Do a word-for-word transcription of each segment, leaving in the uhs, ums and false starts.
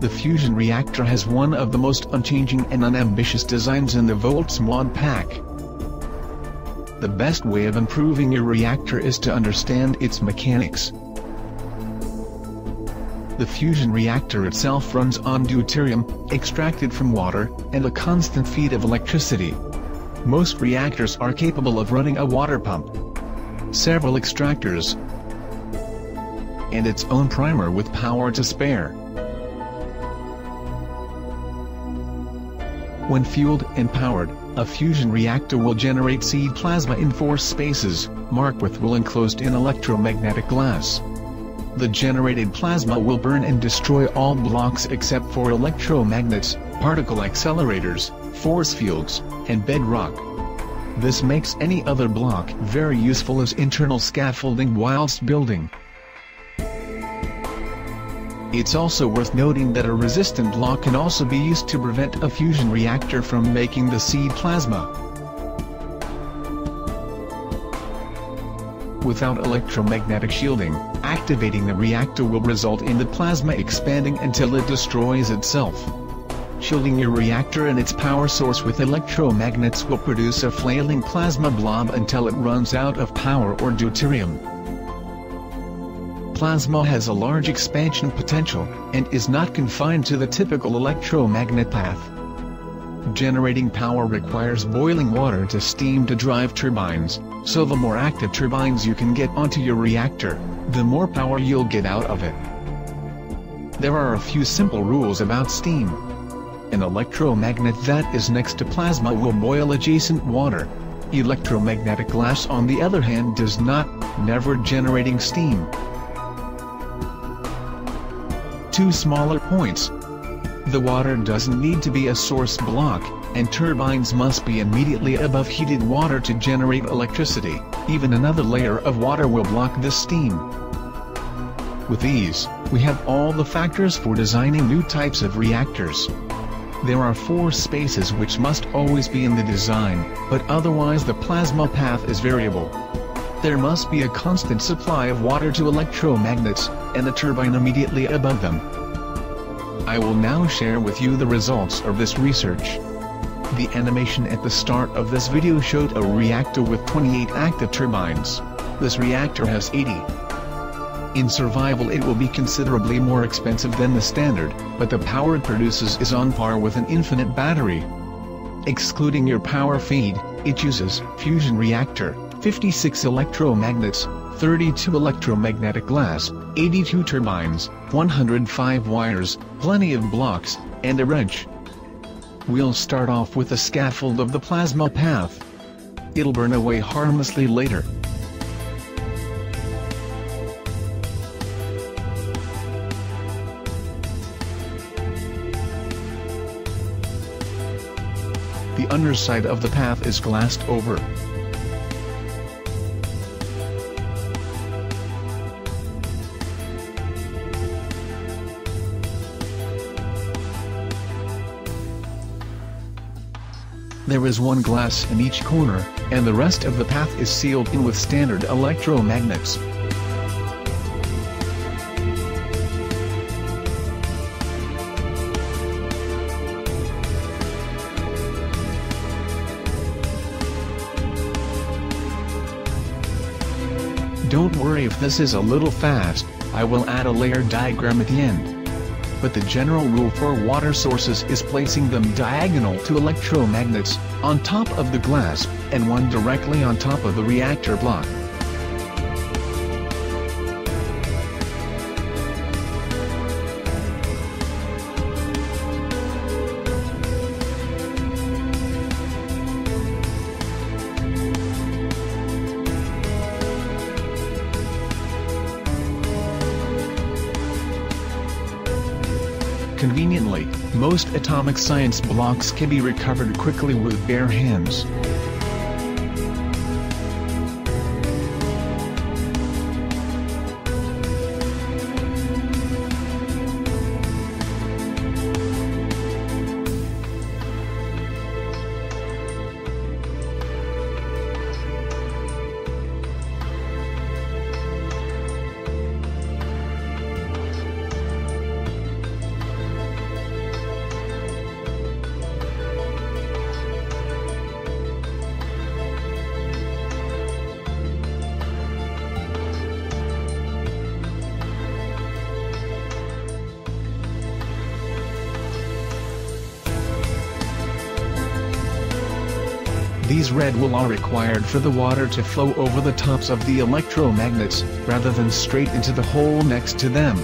The fusion reactor has one of the most unchanging and unambitious designs in the Volts mod pack. The best way of improving your reactor is to understand its mechanics. The fusion reactor itself runs on deuterium, extracted from water, and a constant feed of electricity. Most reactors are capable of running a water pump, several extractors, and its own primer with power to spare. When fueled and powered, a fusion reactor will generate seed plasma in four spaces, marked with will enclosed in electromagnetic glass. The generated plasma will burn and destroy all blocks except for electromagnets, particle accelerators, force fields, and bedrock. This makes any other block very useful as internal scaffolding whilst building. It's also worth noting that a resistant block can also be used to prevent a fusion reactor from making the seed plasma. Without electromagnetic shielding, activating the reactor will result in the plasma expanding until it destroys itself. Shielding your reactor and its power source with electromagnets will produce a flailing plasma blob until it runs out of power or deuterium. Plasma has a large expansion potential, and is not confined to the typical electromagnet path. Generating power requires boiling water to steam to drive turbines, so the more active turbines you can get onto your reactor, the more power you'll get out of it. There are a few simple rules about steam. An electromagnet that is next to plasma will boil adjacent water. Electromagnetic glass, on the other hand, does not, never generating steam. Two smaller points. The water doesn't need to be a source block, and turbines must be immediately above heated water to generate electricity. Even another layer of water will block this steam. With these, we have all the factors for designing new types of reactors. There are four spaces which must always be in the design, but otherwise the plasma path is variable. There must be a constant supply of water to electromagnets, and a turbine immediately above them. I will now share with you the results of this research. The animation at the start of this video showed a reactor with twenty-eight active turbines. This reactor has eighty. In survival it will be considerably more expensive than the standard, but the power it produces is on par with an infinite battery. Excluding your power feed, it uses fusion reactor, fifty-six electromagnets, thirty-two electromagnetic glass, eighty-two turbines, one hundred five wires, plenty of blocks, and a wrench. We'll start off with a scaffold of the plasma path. It'll burn away harmlessly later. The underside of the path is glassed over. There is one glass in each corner, and the rest of the path is sealed in with standard electromagnets. Don't worry if this is a little fast, I will add a layer diagram at the end. But the general rule for water sources is placing them diagonal to electromagnets, on top of the glass, and one directly on top of the reactor block. Conveniently, most Atomic Science blocks can be recovered quickly with bare hands. these red will are required for the water to flow over the tops of the electromagnets, rather than straight into the hole next to them.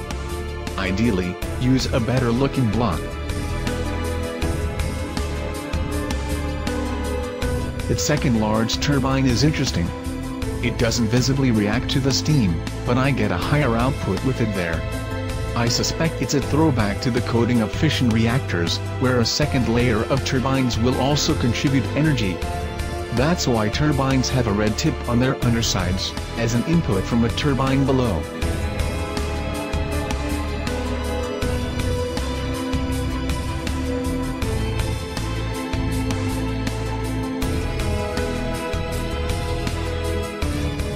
Ideally, use a better looking block. Its second large turbine is interesting. It doesn't visibly react to the steam, but I get a higher output with it there. I suspect it's a throwback to the coating of fission reactors, where a second layer of turbines will also contribute energy. That's why turbines have a red tip on their undersides, as an input from a turbine below.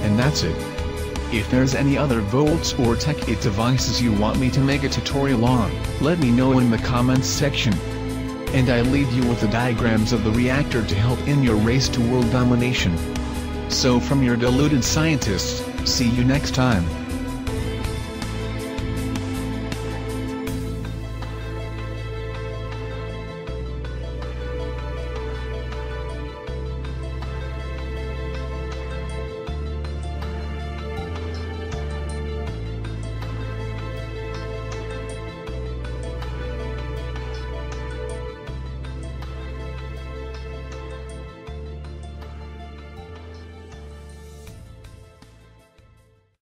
And that's it. If there's any other Volts or Tech It devices you want me to make a tutorial on, let me know in the comments section. And I leave you with the diagrams of the reactor to help in your race to world domination. So from your deluded scientists, see you next time.